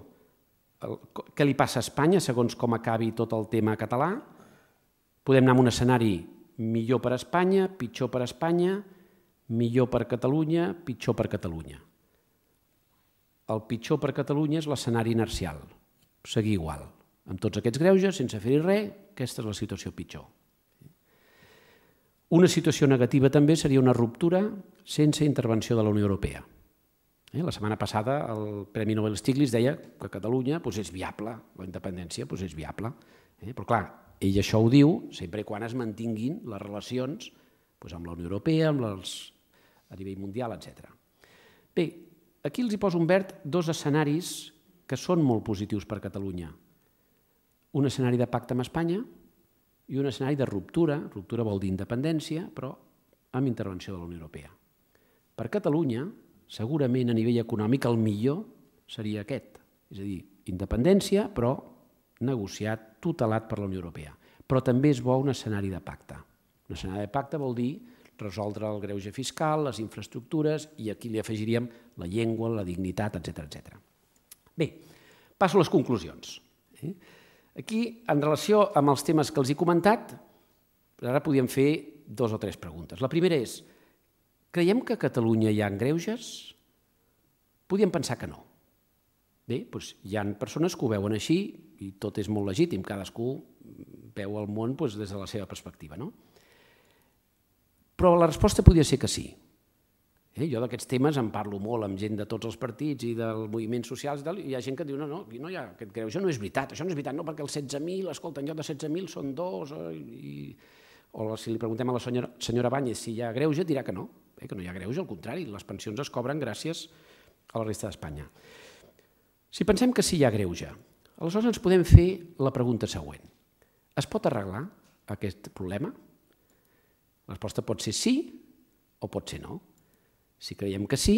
què li passa a Espanya segons com acabi tot el tema català. Podem anar a un escenari millor per a Espanya, pitjor per a Espanya, millor per a Catalunya, pitjor per a Catalunya. El pitjor per a Catalunya és l'escenari inercial, seguir igual. Amb tots aquests greuges, sense fer-hi res, aquesta és la situació pitjor. Una situació negativa també seria una ruptura sense intervenció de la Unió Europea. La setmana passada el Premi Nobel Stiglitz deia que Catalunya és viable, la independència és viable. Però clar, ell això ho diu sempre quan es mantinguin les relacions amb la Unió Europea, a nivell mundial, etcètera. Bé, aquí els hi poso en verd dos escenaris que són molt positius per a Catalunya. Un escenari de pacte amb Espanya i un escenari de ruptura. Ruptura vol dir independència, però amb intervenció de la Unió Europea. Per a Catalunya, segurament a nivell econòmic, el millor seria aquest. És a dir, independència, però negociat, tutelat per la Unió Europea. Però també és bo un escenari de pacte. Un escenari de pacte vol dir resoldre el greuge fiscal, les infraestructures, i aquí li afegiríem la llengua, la dignitat, etcètera. Bé, passo a les conclusions. Aquí, en relació amb els temes que els he comentat, ara podíem fer dos o tres preguntes. La primera és, creiem que a Catalunya hi ha greuges? Podíem pensar que no. Bé, doncs hi ha persones que ho veuen així i tot és molt legítim, cadascú veu el món des de la seva perspectiva, no? Però la resposta podria ser que sí. Jo d'aquests temes en parlo molt amb gent de tots els partits i dels moviments socials i tal, i hi ha gent que diu, no, no, aquest greuge no és veritat, això no és veritat, no, perquè els setze mil, escolta, en lloc de setze mil són dos, o si li preguntem a la senyora Báñez si hi ha greuge, dirà que no, que no hi ha greuge, al contrari, les pensions es cobren gràcies a la resta d'Espanya. Si pensem que sí hi ha greuge, aleshores ens podem fer la pregunta següent. Es pot arreglar aquest problema? La resposta pot ser sí o pot ser no. Si creiem que sí,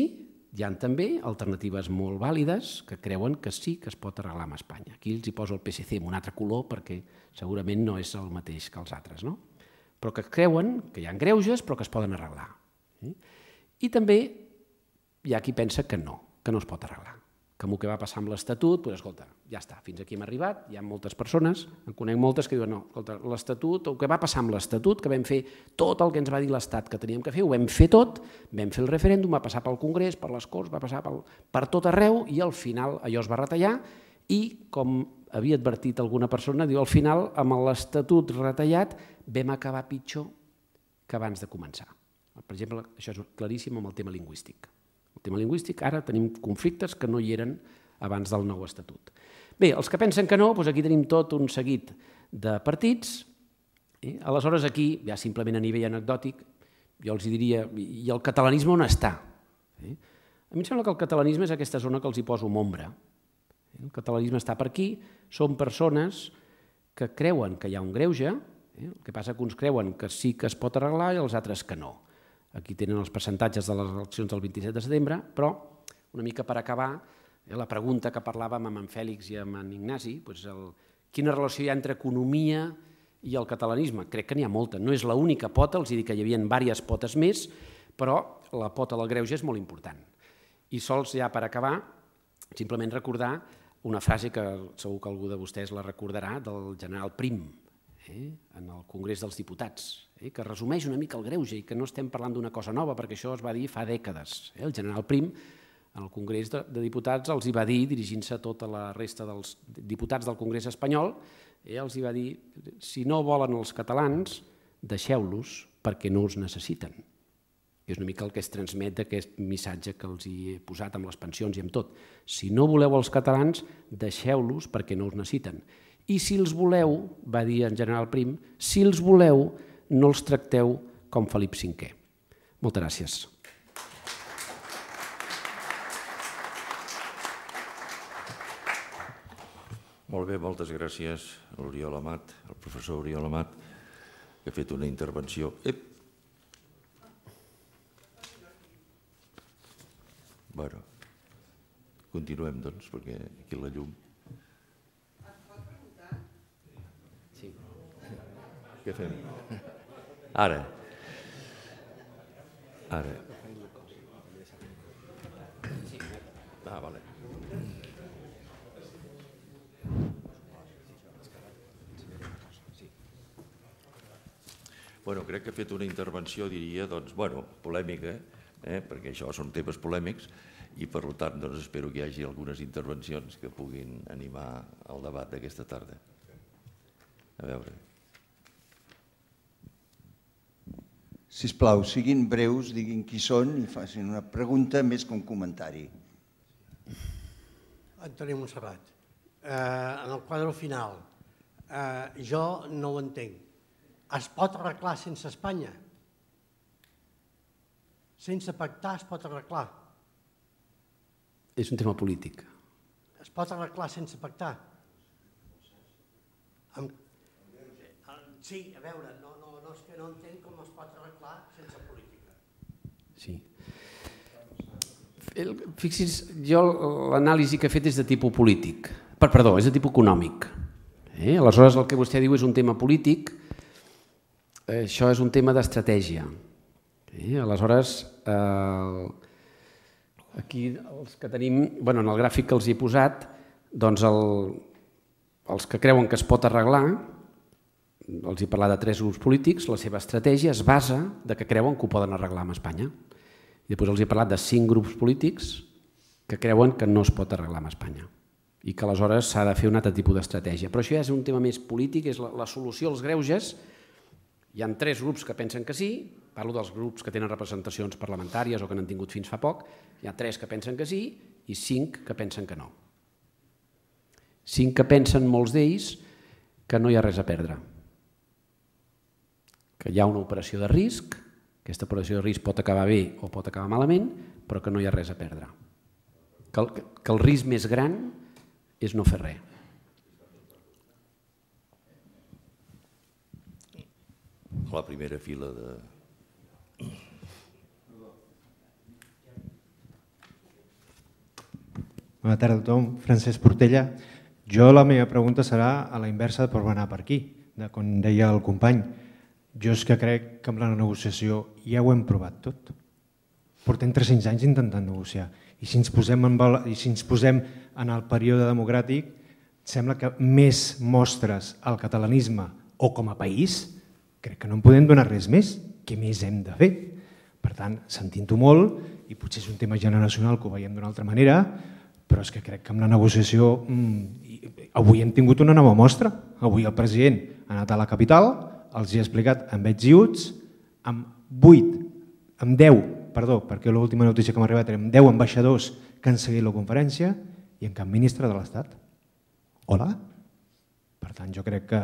hi ha també alternatives molt vàlides que creuen que sí que es pot arreglar amb Espanya. Aquí els hi poso el P S C amb un altre color perquè segurament no és el mateix que els altres, no? Però que creuen que hi ha greuges però que es poden arreglar. I també hi ha qui pensa que no, que no es pot arreglar. Que amb el que va passar amb l'Estatut, doncs escolta, ja està, fins aquí hem arribat, hi ha moltes persones, en conec moltes que diuen, no, escolta, l'Estatut, el que va passar amb l'Estatut, que vam fer tot el que ens va dir l'Estat que teníem que fer, ho vam fer tot, vam fer el referèndum, va passar pel Congrés, per les Corts, va passar per tot arreu i al final allò es va retallar i, com havia advertit alguna persona, diu, al final, amb l'Estatut retallat, vam acabar pitjor que abans de començar. Per exemple, això és claríssim amb el tema lingüístic. El tema lingüístic, ara tenim conflictes que no hi eren abans del nou Estatut. Bé, els que pensen que no, doncs aquí tenim tot un seguit de partits. Aleshores, aquí, ja simplement a nivell anecdòtic, jo els diria, i el catalanisme on està? A mi em sembla que el catalanisme és aquesta zona que els hi poso en ombra. El catalanisme està per aquí, són persones que creuen que hi ha un greuge, el que passa que uns creuen que sí que es pot arreglar i els altres que no. Aquí tenen els percentatges de les eleccions del vint-i-set de setembre, però, una mica per acabar, la pregunta que parlàvem amb en Fèlix i amb en Ignasi, quina relació hi ha entre economia i el catalanisme? Crec que n'hi ha molta, no és l'única pota, els dic que hi havia diverses potes més, però la pota del greuge és molt important. I sols ja per acabar, simplement recordar una frase que segur que algú de vostès la recordarà, del general Prim, en el Congrés dels Diputats, que resumeix una mica el greuge i que no estem parlant d'una cosa nova perquè això es va dir fa dècades. El general Prim en el Congrés de Diputats els hi va dir, dirigint-se a tota la resta dels diputats del Congrés espanyol, els hi va dir, si no volen els catalans, deixeu-los perquè no els necessiten. És una mica el que es transmet d'aquest missatge que els he posat amb les pensions i amb tot. Si no voleu els catalans, deixeu-los perquè no els necessiten. I si els voleu, va dir en general Prim, si els voleu, no els tracteu com Felip cinquè. Moltes gràcies. Molt bé, moltes gràcies a Oriol Amat, al professor Oriol Amat, que ha fet una intervenció. Ep! Bueno, continuem, doncs, perquè aquí la llum... Et pot preguntar? Sí. Què fem? Ara. Ara. Ah, vale. Bueno, crec que ha fet una intervenció, diria, doncs, bueno, polèmica, perquè això són temes polèmics, i per tant espero que hi hagi algunes intervencions que puguin animar el debat d'aquesta tarda. A veure. Sisplau, siguin breus, diguin qui són i facin una pregunta més que un comentari. Antoni Montserrat, en el quadre final, jo no ho entenc. Es pot arreglar sense Espanya? Sense pactar es pot arreglar. És un tema polític. Es pot arreglar sense pactar? Sí, a veure, no és que no entenc com es pot arreglar sense política. Sí. Fixi's, jo l'anàlisi que he fet és de tipus polític. Perdó, és de tipus econòmic. Aleshores, el que vostè diu és un tema polític, això és un tema d'estratègia. Aleshores, aquí els que tenim, en el gràfic que els he posat, els que creuen que es pot arreglar, els he parlat de tres grups polítics, la seva estratègia es basa que creuen que ho poden arreglar amb Espanya. I després els he parlat de cinc grups polítics que creuen que no es pot arreglar amb Espanya i que aleshores s'ha de fer un altre tipus d'estratègia. Però això ja és un tema més polític, és la solució als greuges. Hi ha tres grups que pensen que sí, parlo dels grups que tenen representacions parlamentàries o que n'han tingut fins fa poc, hi ha tres que pensen que sí i cinc que pensen que no. Cinc que pensen, molts d'ells, que no hi ha res a perdre. Que hi ha una operació de risc, aquesta operació de risc pot acabar bé o pot acabar malament, però que no hi ha res a perdre. Que el risc més gran és no fer res. A la primera fila de... Bona tarda a tothom, Francesc Portella. Jo la meva pregunta serà a la inversa per anar per aquí, com deia el company. Jo és que crec que amb la negociació ja ho hem provat tot. Portem tres-cents anys intentant negociar i si ens posem en el període democràtic sembla que més mostres al catalanisme o com a país crec que no en podem donar res més. Què més hem de fer? Per tant, sentint-ho molt, i potser és un tema generacional que ho veiem d'una altra manera, però és que crec que amb la negociació... Avui hem tingut una nova mostra. Avui el president ha anat a la capital, els hi ha explicat amb ets i uts, amb vuit, amb deu, perdó, perquè l'última notícia que m'ha arribat era amb deu ambaixadors que han seguit la conferència i en cap ministre de l'Estat. Hola? Per tant, jo crec que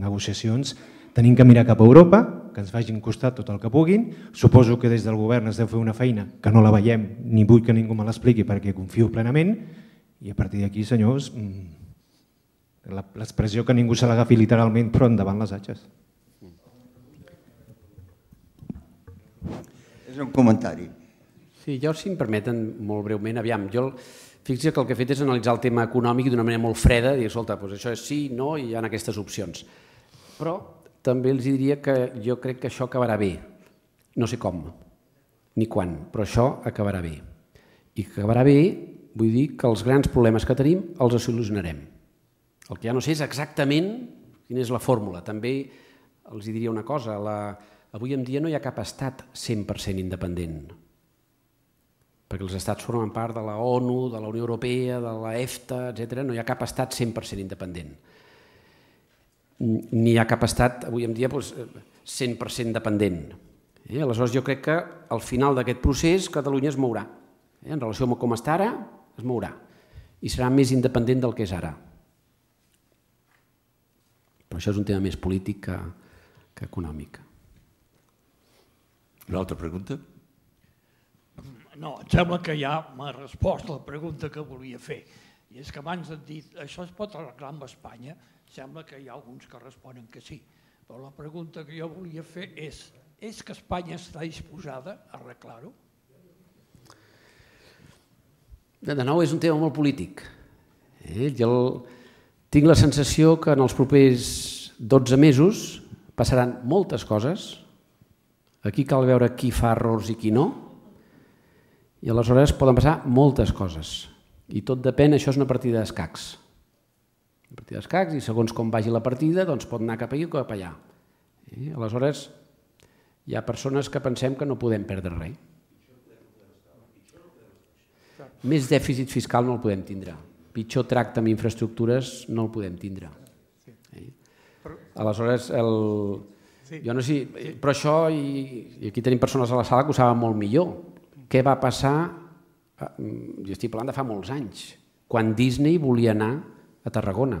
negociacions... Tenim que mirar cap a Europa, que ens facin costat tot el que puguin. Suposo que des del govern es deu fer una feina que no la veiem, ni vull que ningú me l'expliqui perquè confio plenament. I a partir d'aquí, senyors, l'expressió que ningú se l'agafi literalment, però endavant les atxes. És un comentari. Sí, jo, si em permeten, molt breument, aviam, jo... Fixa que el que he fet és analitzar el tema econòmic d'una manera molt freda, dir, escolta, això és sí, no, i hi ha aquestes opcions. Però... també els diria que jo crec que això acabarà bé. No sé com, ni quan, però això acabarà bé. I que acabarà bé vull dir que els grans problemes que tenim els solucionarem. El que ja no sé és exactament quina és la fórmula. També els diria una cosa, avui en dia no hi ha cap estat cent per cent independent. perquè els estats formen part de la ONU, de la Unió Europea, de l'EFTA, etcètera. No hi ha cap estat cent per cent independent. Ni hi ha cap estat, avui en dia, cent per cent dependent. Aleshores, jo crec que al final d'aquest procés Catalunya es mourà. En relació amb com està ara, es mourà. I serà més independent del que és ara. Però això és un tema més polític que econòmic. Una altra pregunta? No, em sembla que ja m'ha respost la pregunta que volia fer. I és que abans han dit, això es pot arreglar amb Espanya? Sembla que hi ha alguns que responen que sí. Però la pregunta que jo volia fer és, és que Espanya està disposada a arreglar-ho? De nou, és un tema molt polític. Tinc la sensació que en els propers dotze mesos passaran moltes coses. Aquí cal veure qui fa errors i qui no. I aleshores poden passar moltes coses. I tot depèn, això és una partida d'escacs. Una partida d'escacs i segons com vagi la partida doncs pot anar cap aquí o cap allà. Aleshores hi ha persones que pensem que no podem perdre res. Més dèficit fiscal no el podem tindre. Pitjor tracte amb infraestructures no el podem tindre. Aleshores, jo no sé, però això, i aquí tenim persones a la sala que ho saben molt millor. Què va passar, jo estic parlant de fa molts anys, quan Disney volia anar a Tarragona.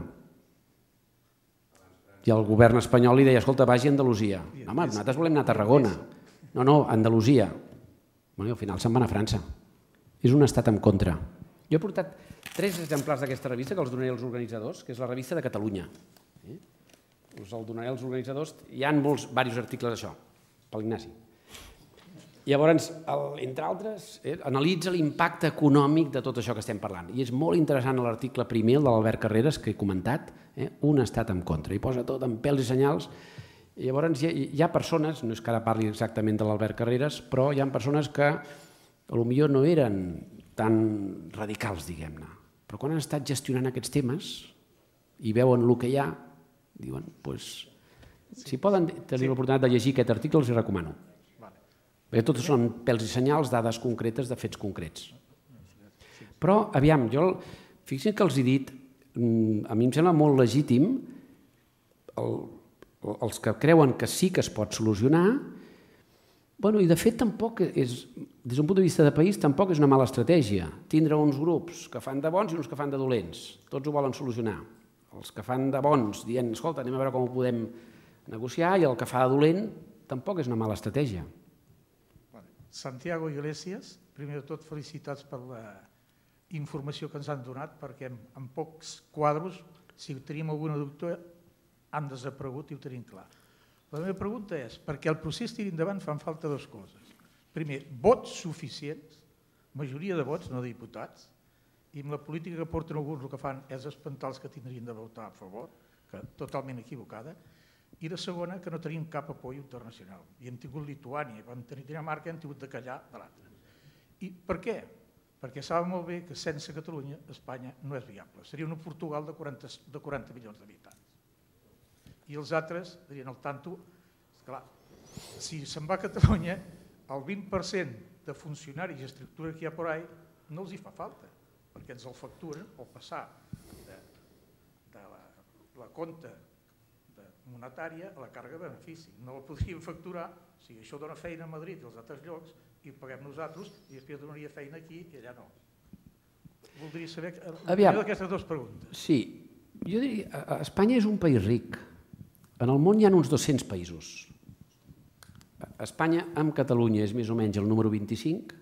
I el govern espanyol li deia, escolta, vagi a Andalucía. Home, nosaltres volem anar a Tarragona. No, no, Andalucía. I al final se'n van a França. És un estat en contra. Jo he portat tres exemplars d'aquesta revista que els donaré als organitzadors, que és la revista de Catalunya. Us el donaré als organitzadors. Hi ha molts, diversos articles d'això, pel Ignasi. Llavors, entre altres, analitza l'impacte econòmic de tot això que estem parlant. I és molt interessant l'article primer, el de l'Albert Carreras, que he comentat, un estat en contra. I posa tot en pèls i senyals. Llavors, hi ha persones, no és que ara parli exactament de l'Albert Carreras, però hi ha persones que potser no eren tan radicals, diguem-ne. Però quan han estat gestionant aquests temes i veuen el que hi ha, diuen, doncs, si poden tenir l'oportunitat de llegir aquest article, els hi recomano. Perquè tot són pèls i senyals, dades concretes de fets concrets. Però, aviam, jo, fixin que els he dit, a mi em sembla molt legítim els que creuen que sí que es pot solucionar, i de fet, des d'un punt de vista de país, tampoc és una mala estratègia tindre uns grups que fan de bons i uns que fan de dolents. Tots ho volen solucionar. Els que fan de bons dient, escolta, anem a veure com ho podem negociar, i el que fa de dolent tampoc és una mala estratègia. Santiago Iglesias, primer de tot felicitats per la informació que ens han donat, perquè en pocs quadros, si tenim alguna dubte, han desaparegut i ho tenim clar. La meva pregunta és, perquè el procés tiri endavant fan falta dues coses. Primer, vots suficients, majoria de vots, no de diputats, i amb la política que porten alguns el que fan és espantar els que tindrien de votar a favor, que totalment equivocada. I la segona, que no tenim cap apoio internacional. I hem tingut Lituània, vam tenir Dinamarca, hem tingut de callar de l'altre. I per què? Perquè sabem molt bé que sense Catalunya Espanya no és viable. Seria un Portugal de quaranta milions d'habitants. I els altres dirien, al tanto, clar, si se'n va a Catalunya, el vint per cent de funcionaris i estructures que hi ha per ahí no els hi fa falta, perquè ens el facturen o passar de la compta monetària a la càrrega de benefici. No la podríem facturar, si això dona feina a Madrid i als altres llocs, i ho paguem nosaltres, i després donaria feina aquí i allà no. Voldria saber aquestes dues preguntes. Sí, jo diria, Espanya és un país ric. En el món hi ha uns dos-cents països. Espanya amb Catalunya és més o menys el número vint-i-cinc.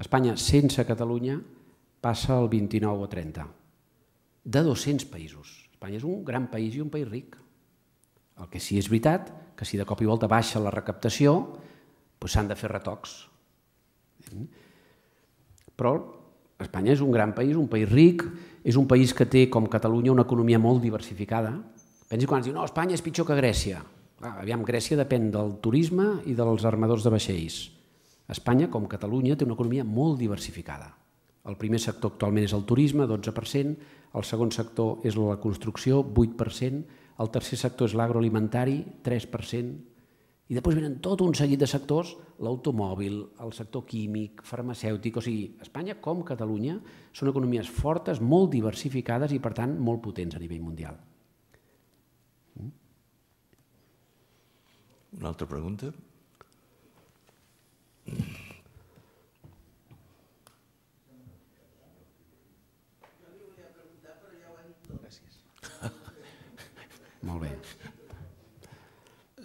Espanya sense Catalunya passa al vint-i-nou o trenta. De dos-cents països. Espanya és un gran país i un país ric. El que sí és veritat, que si de cop i volta baixa la recaptació, s'han de fer retocs. Però Espanya és un gran país, un país ric, és un país que té, com Catalunya, una economia molt diversificada. Pensi quan es diu, no, Espanya és pitjor que Grècia. Aviam, Grècia depèn del turisme i dels armadors de vaixells. Espanya, com Catalunya, té una economia molt diversificada. El primer sector actualment és el turisme, dotze per cent, el segon sector és la construcció, vuit per cent, el tercer sector és l'agroalimentari, tres per cent, I després venen tot un seguit de sectors, l'automòbil, el sector químic, farmacèutic... O sigui, Espanya, com Catalunya, són economies fortes, molt diversificades i, per tant, molt potents a nivell mundial. Una altra pregunta? Jo li volia preguntar, però ja ho he dit tot. Gràcies. Molt bé.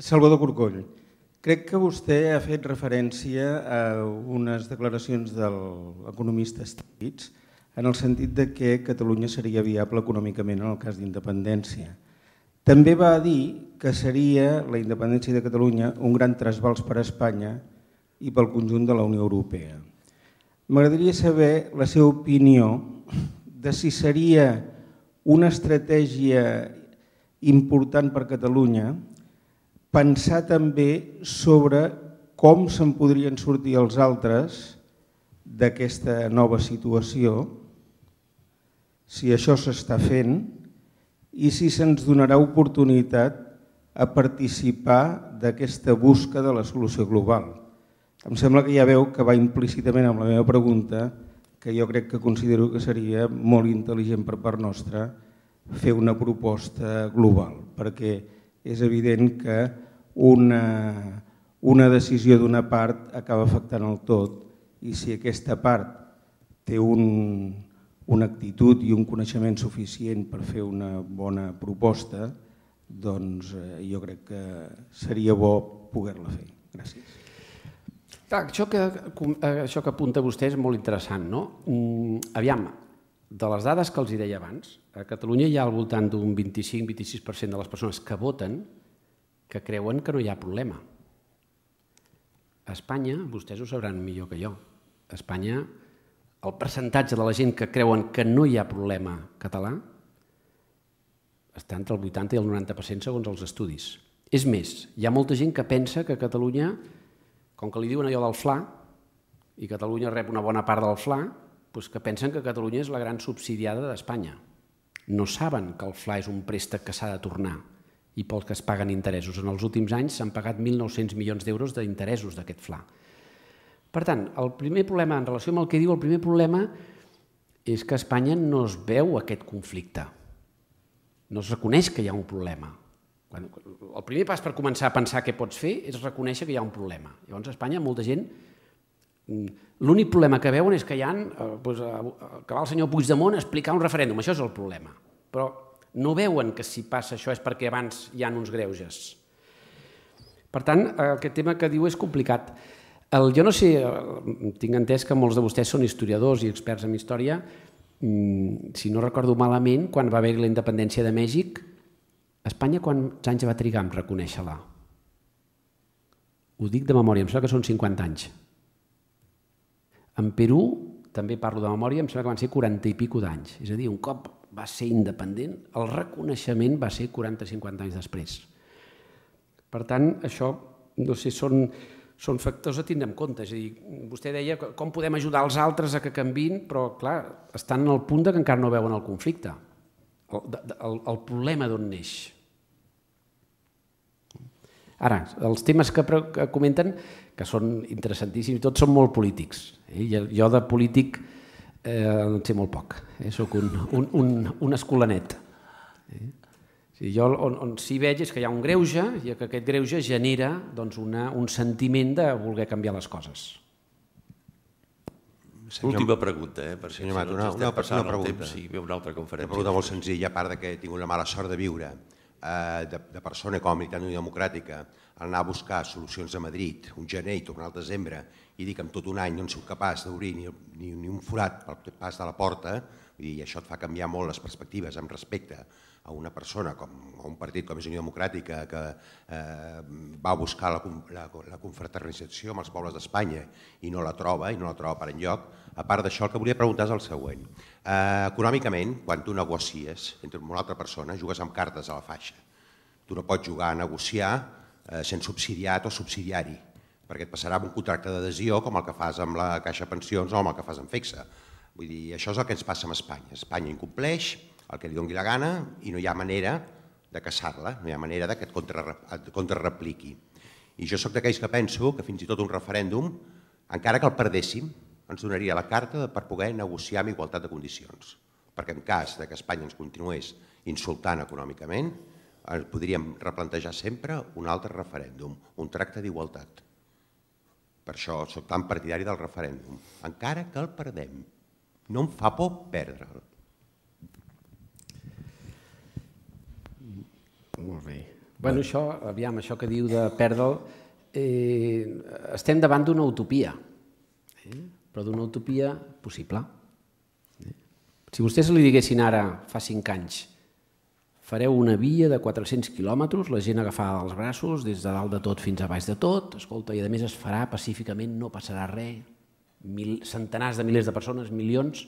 Salvador Corcoll, crec que vostè ha fet referència a unes declaracions de l'economista Stiglitz en el sentit que Catalunya seria viable econòmicament en el cas d'independència. També va dir que seria la independència de Catalunya un gran trasbals per a Espanya i pel conjunt de la Unió Europea. M'agradaria saber la seva opinió de si seria una estratègia important per a Catalunya pensar també sobre com se'n podrien sortir els altres d'aquesta nova situació, si això s'està fent i si se'ns donarà oportunitat a participar d'aquesta busca de la solució global. Em sembla que ja veu que va implícitament amb la meva pregunta, que jo crec que considero que seria molt intel·ligent per part nostra fer una proposta global, perquè és evident que una decisió d'una part acaba afectant el tot i si aquesta part té una actitud i un coneixement suficient per fer una bona proposta, doncs jo crec que seria bo poder-la fer. Gràcies. Això que apunta vostè és molt interessant, no? Aviam, de les dades que els deia abans, a Catalunya hi ha al voltant d'un vint-i-cinc vint-i-sis per cent de les persones que voten que creuen que no hi ha problema. A Espanya, vostès ho sabran millor que jo, a Espanya el percentatge de la gent que creuen que no hi ha problema català està entre el vuitanta i el noranta per cent segons els estudis. És més, hi ha molta gent que pensa que Catalunya, com que li diuen allò del fla, i Catalunya rep una bona part del fla, que pensen que Catalunya és la gran subsidiada d'Espanya. No saben que el fla és un préstec que s'ha de tornar i pel que es paguen interessos. En els últims anys s'han pagat mil nou-cents milions d'euros d'interessos d'aquest fla. Per tant, el primer problema, en relació amb el que diu, el primer problema és que a Espanya no es veu aquest conflicte. No es reconeix que hi ha un problema. El primer pas per començar a pensar què pots fer és reconèixer que hi ha un problema. Llavors a Espanya molta gent... L'únic problema que veuen és que hi ha, que va el senyor Puigdemont a explicar un referèndum, això és el problema. Però no veuen que si passa això és perquè abans hi ha uns greuges. Per tant, aquest tema que diu és complicat. Jo no sé, tinc entès que molts de vostès són historiadors i experts en història, si no recordo malament, quan va haver la independència de Mèxic, Espanya quants anys va trigar en reconèixer-la? Ho dic de memòria, em sembla que són cinquanta anys. En Perú, també parlo de memòria, em sembla que van ser quaranta i pico d'anys. És a dir, un cop va ser independent, el reconeixement va ser quaranta o cinquanta anys després. Per tant, això, no sé, són factors a tindre en compte. És a dir, vostè deia com podem ajudar els altres a que canviïn, però, clar, estan en el punt que encara no veuen el conflicte, el problema d'on neix. Ara, els temes que comenten, que són interessantíssims, tots són molt polítics. Jo de polític en sé molt poc, soc un escolanet. Jo on sí veig és que hi ha un greuge i que aquest greuge genera un sentiment de voler canviar les coses. L'última pregunta, eh? Senyor Amat, una pregunta. Sí, ve una altra conferència. Una pregunta molt senzilla, a part que tinc una mala sort de viure de persona com a militant d'Unió Democràtica anar a buscar solucions a Madrid un gener i tornar al desembre i dir que en tot un any no en soc capaç d'obrir ni un forat pel pas de la porta i això et fa canviar molt les perspectives amb respecte a una persona o un partit com és Unió Democràtica que va buscar la confraternització amb els pobles d'Espanya i no la troba i no la troba per enlloc. A part d'això, el que volia preguntar és el següent. Econòmicament, quan tu negocies entre una altra persona, jugues amb cartes a la faixa. Tu no pots jugar a negociar sent subsidiat o subsidiari, perquè et passarà un contracte d'adhesió com el que fas amb la Caixa Pensions o amb el que fas amb Fixa. Vull dir, això és el que ens passa amb Espanya. Espanya incompleix el que li doni la gana i no hi ha manera de caçar-la, no hi ha manera que et contrarrepliqui. I jo sóc d'aquells que penso que fins i tot un referèndum, encara que el perdéssim, ens donaria la carta per poder negociar amb igualtat de condicions. Perquè en cas que Espanya ens continués insultant econòmicament, podríem replantejar sempre un altre referèndum, un tracte d'igualtat. Per això sóc tan partidari del referèndum. Encara que el perdem, no em fa por perdre'l. Molt bé. Bé, això, aviam, això que diu de perdre'l, estem davant d'una utopia, però d'una utopia possible. Si vostès li diguessin ara, fa cinc anys, fareu una via de quatre-cents quilòmetres, la gent agafada dels braços, des de dalt de tot fins a baix de tot, escolta, i a més es farà pacíficament, no passarà res, centenars de milers de persones, milions,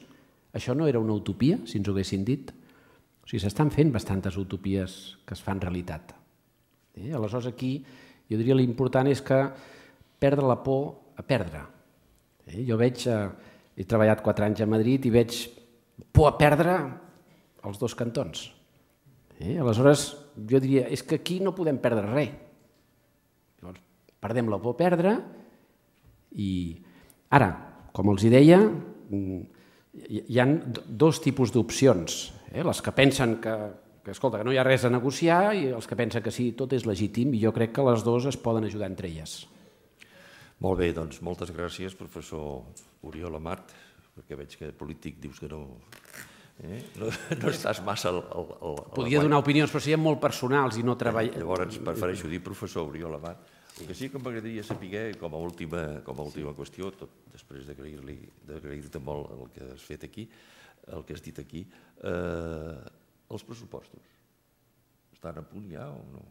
això no era una utopia, si ens ho haguessin dit? O sigui, s'estan fent bastantes utopies que es fan realitat. Aleshores, aquí, jo diria que l'important és que perdre la por a perdre. Jo veig, he treballat quatre anys a Madrid i veig por a perdre als dos cantons. Aleshores, jo diria, és que aquí no podem perdre res. Llavors, perdem la por a perdre i... Ara, com els deia, hi ha dos tipus d'opcions. Les que pensen que no hi ha res a negociar i els que pensen que sí, tot és legítim, i jo crec que les dues es poden ajudar entre elles. Molt bé, doncs moltes gràcies, professor Oriol Amat, perquè veig que polític dius que no... No estàs massa... Podia donar opinions, però serien molt personals i no treballar... Llavors, prefereixo dir professor Oriol Amat. El que sí que m'agradaria saber, com a última qüestió, després d'agrair-te molt el que has fet aquí, el que has dit aquí, els pressupostos. Estan a punt ja o no?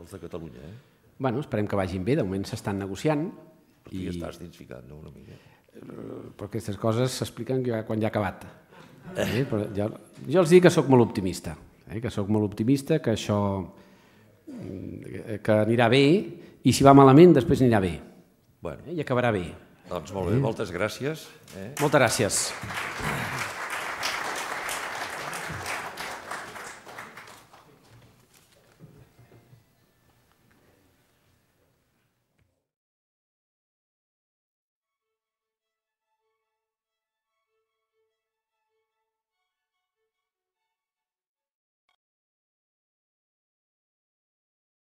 Els de Catalunya, eh? Bé, esperem que vagin bé, de moment s'estan negociant. Però tu hi estàs dins ficat, no, una mica? Però aquestes coses s'expliquen quan ja ha acabat. Jo els dic que soc molt optimista, que soc molt optimista, que això que anirà bé i si va malament després anirà bé i acabarà bé. Doncs molt bé, moltes gràcies. Moltes gràcies.